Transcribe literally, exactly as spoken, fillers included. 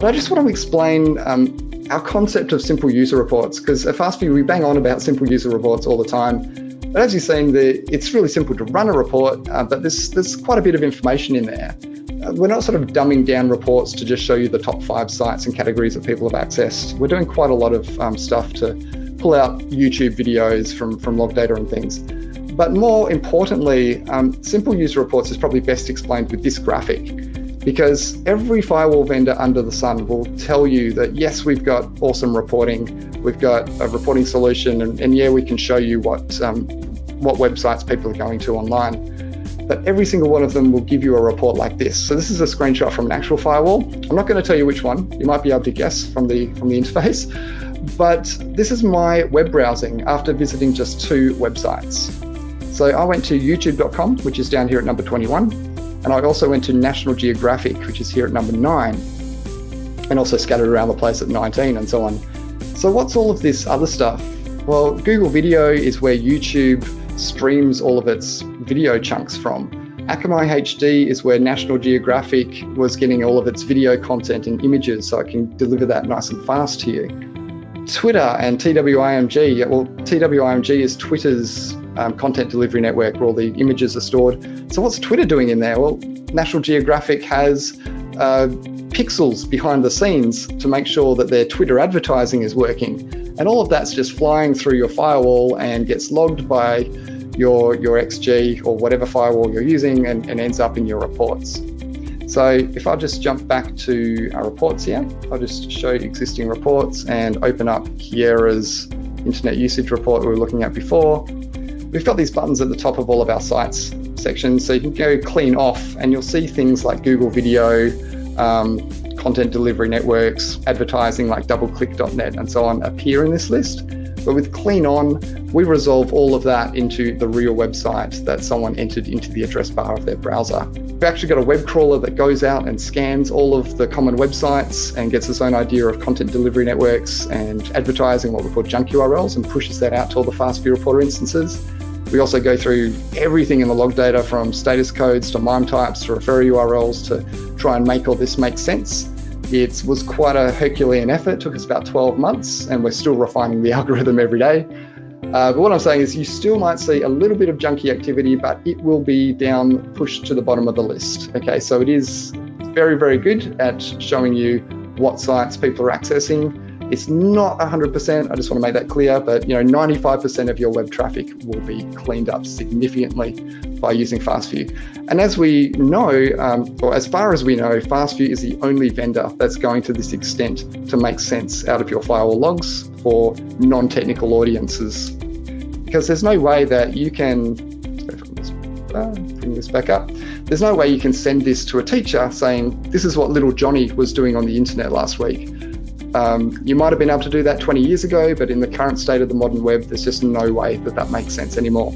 I just want to explain um, our concept of simple user reports, because at Fastvue we bang on about simple user reports all the time. But as you've seen, the, it's really simple to run a report, uh, but there's, there's quite a bit of information in there. Uh, we're not sort of dumbing down reports to just show you the top five sites and categories that people have accessed. We're doing quite a lot of um, stuff to pull out YouTube videos from, from log data and things. But more importantly, um, simple user reports is probably best explained with this graphic. Because every firewall vendor under the sun will tell you that, yes, we've got awesome reporting, we've got a reporting solution, and, and yeah, we can show you what, um, what websites people are going to online. But every single one of them will give you a report like this. So this is a screenshot from an actual firewall. I'm not going to tell you which one. You might be able to guess from the, from the interface. But this is my web browsing after visiting just two websites. So I went to youtube dot com, which is down here at number twenty-one. And I also went to National Geographic, which is here at number nine, and also scattered around the place at nineteen and so on. So what's all of this other stuff? Well, Google Video is where YouTube streams all of its video chunks from. Akamai H D is where National Geographic was getting all of its video content and images, so I can deliver that nice and fast to you. Twitter and T W I M G, well, T W I M G is Twitter's Um, content delivery network where all the images are stored. So what's Twitter doing in there? Well, National Geographic has uh, pixels behind the scenes to make sure that their Twitter advertising is working. And all of that's just flying through your firewall and gets logged by your, your X G or whatever firewall you're using and, and ends up in your reports. So if I just jump back to our reports here, I'll just show existing reports and open up Kiera's internet usage report we were looking at before. We've got these buttons at the top of all of our sites sections, so you can go clean off and you'll see things like Google Video, um, content delivery networks, advertising like double click dot net and so on appear in this list. But with CleanOn, we resolve all of that into the real website that someone entered into the address bar of their browser. We've actually got a web crawler that goes out and scans all of the common websites and gets its own idea of content delivery networks and advertising, what we call junk U R Ls, and pushes that out to all the Fastvue Reporter instances. We also go through everything in the log data, from status codes to MIME types to referrer U R Ls, to try and make all this make sense. It was quite a Herculean effort. It took us about twelve months, and we're still refining the algorithm every day. Uh, but what I'm saying is you still might see a little bit of junky activity, but it will be down, pushed to the bottom of the list. Okay, so it is very, very good at showing you what sites people are accessing. It's not one hundred percent, I just want to make that clear, but you know, ninety-five percent of your web traffic will be cleaned up significantly by using Fastvue. And as we know, um, or as far as we know, Fastvue is the only vendor that's going to this extent to make sense out of your firewall logs for non-technical audiences. Because there's no way that you can, bring this back up, there's no way you can send this to a teacher saying, this is what little Johnny was doing on the internet last week. Um, you might have been able to do that twenty years ago, but in the current state of the modern web, there's just no way that that makes sense anymore.